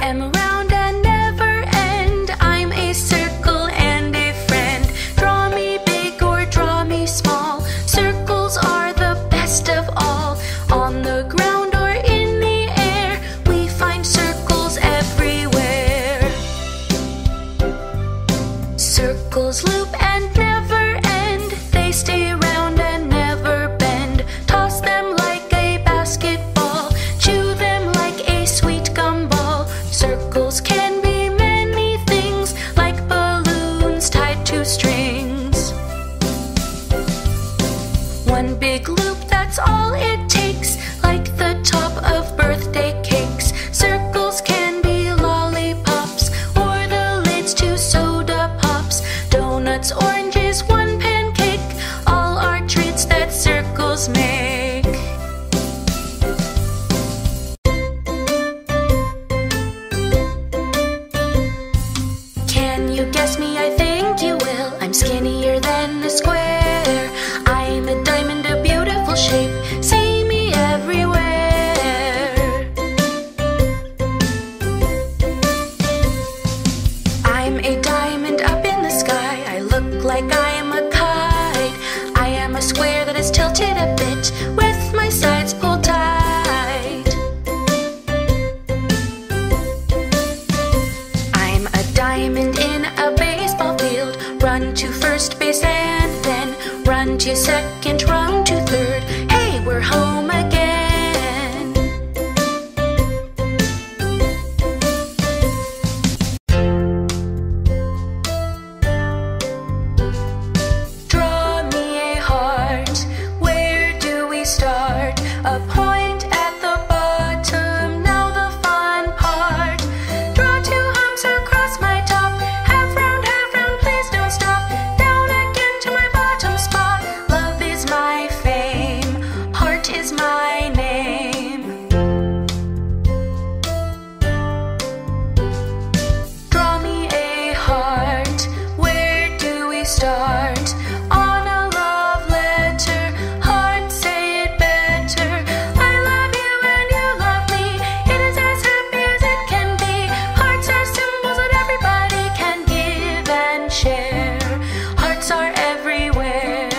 am round and never end. I'm a circle and a friend. Draw me big or draw me small, circles are the best of all. On the ground or in the air, we find circles everywhere. Circles loop and never end. They stay round and never bend. Toss them like a basketball, chew them like a sweet gumball. Circles can be many things, like balloons tied to strings. One big loop, that's all it takes, like the top of birthday cakes. Circles can be lollipops, or the lids to soda pops. Donuts, oranges, one pancake, all are treats that circles make. Can you guess me? I think you will. I'm skinnier than a square. I'm a diamond, a beautiful shape. See me everywhere. I'm a diamond up in the sky. I look like I am a kite. I am a square that is tilted a bit, with my sides pulled tight. I'm a diamond in a baseball field. Run to first base and then run to second, run to third. Hey, we're home again. Draw me a heart. Where do we start? A point at the bottom. Now the fun part. Draw two arms across my top. Half round, please don't stop. Down again to my bottom spot. Love is my fame. Heart is my name. Draw me a heart. Where do we start? On a love letter. Heart, say it better. I love you and you love me. It is as happy as it can be. Hearts are symbols that everybody can give and share. Hearts are everywhere.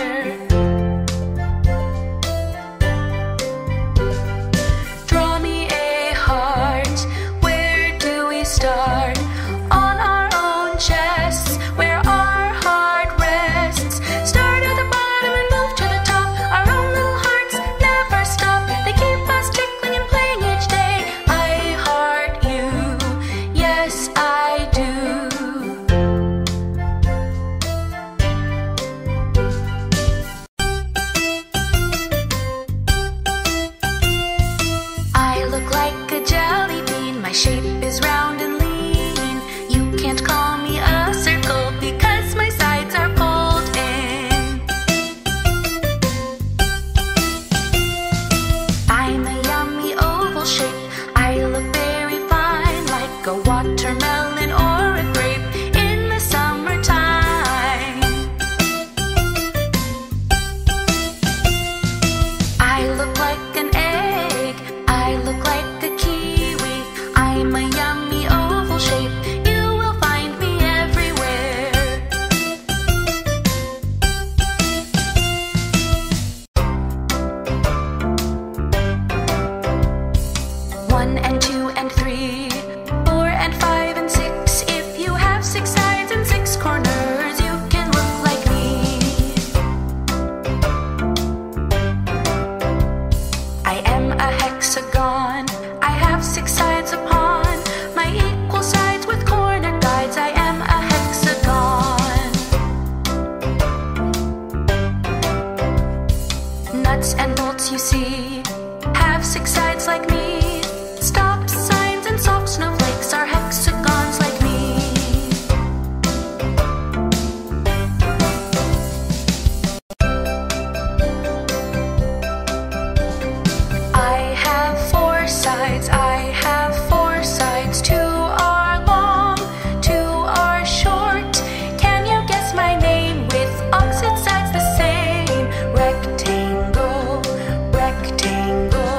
Draw me a heart. Where do we start? On our own chests, where our heart rests. Start at the bottom and move to the top. Our own little hearts never stop. They keep us tickling and playing each day. I heart you. Yes, I do. I look like a jelly bean. My shape is round and lean. You can't call me a circle because my sides are pulled in. I'm a yummy oval shape. I look very fine, like a watermelon or a grape in the summertime. I look like an egg. I look like a kiwi. I'm a yummy oval shape. You will find me everywhere. One and two and three, four and five and six. If you have six sides and six corners, you can look like me. I am a hexagon. I have six sides upon my equal sides with corner guides. I am a hexagon. Nuts and bolts, you see, have six sides like me. Stop signs and soft snowflakes are hexagons like me. I have four sides, I have four sides. Two are long, two are short. Can you guess my name with opposite sides the same? Rectangle, rectangle.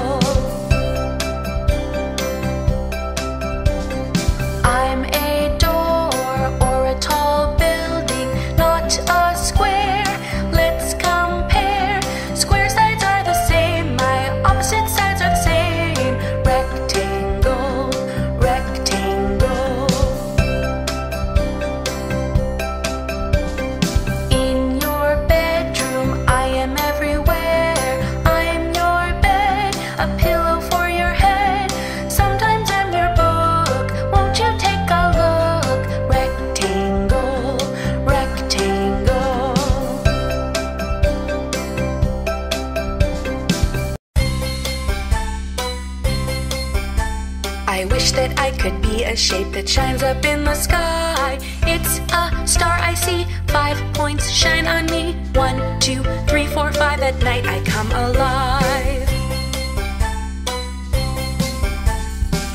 I wish that I could be a shape that shines up in the sky. It's a star I see, 5 points shine on me. 1, 2, 3, 4, 5, at night I come alive.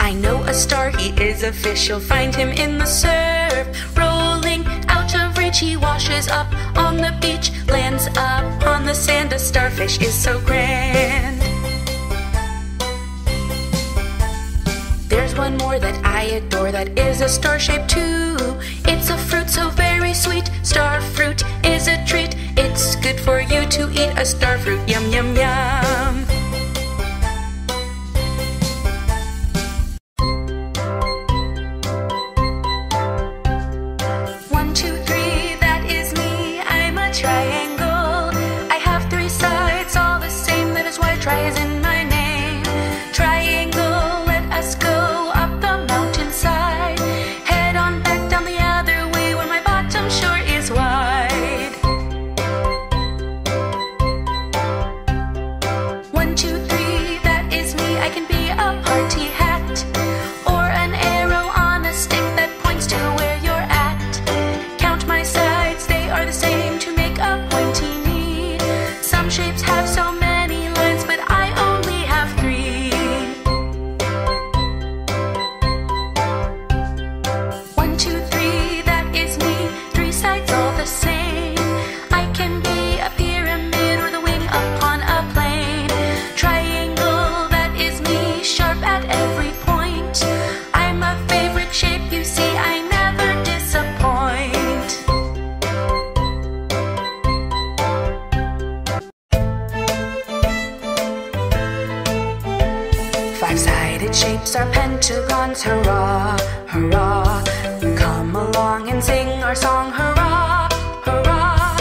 I know a star, he is a fish, you'll find him in the surf. Rolling out of reach, he washes up on the beach, lands up on the sand, a starfish is so grand. There's one more that I adore that is a star shape too. It's a fruit so very sweet, star fruit is a treat. It's good for you to eat a star fruit, yum yum yum. Shapes are pentagons, hurrah, hurrah. Come along and sing our song, hurrah, hurrah.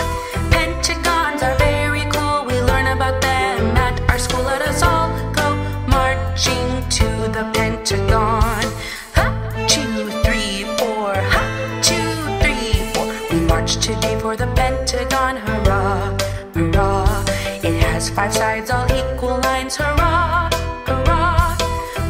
Pentagons are very cool, we learn about them at our school. Let us all go marching to the Pentagon. Ha, 2, 3, 4, ha, 2, 3, 4. We march today for the Pentagon, hurrah, hurrah. It has 5 sides, all equal lines, hurrah, hurrah.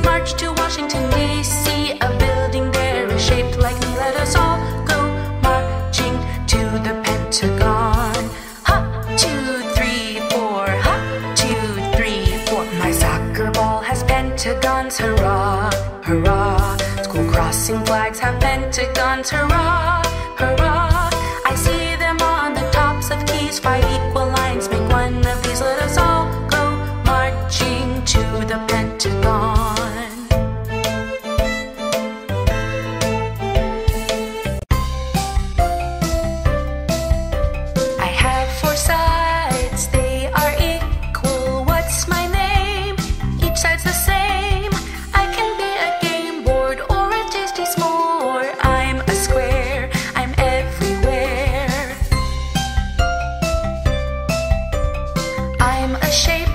March to Washington, D.C., a building there is shaped like me. Let us all go marching to the Pentagon. Ha, 2, 3, 4, ha, 2, 3, 4. My soccer ball has pentagons, hurrah, hurrah. School crossing flags have pentagons, hurrah, hurrah. I see them on the tops of keys, 5 equal lines, make one of these. Let us all go marching to the Pentagon. Shape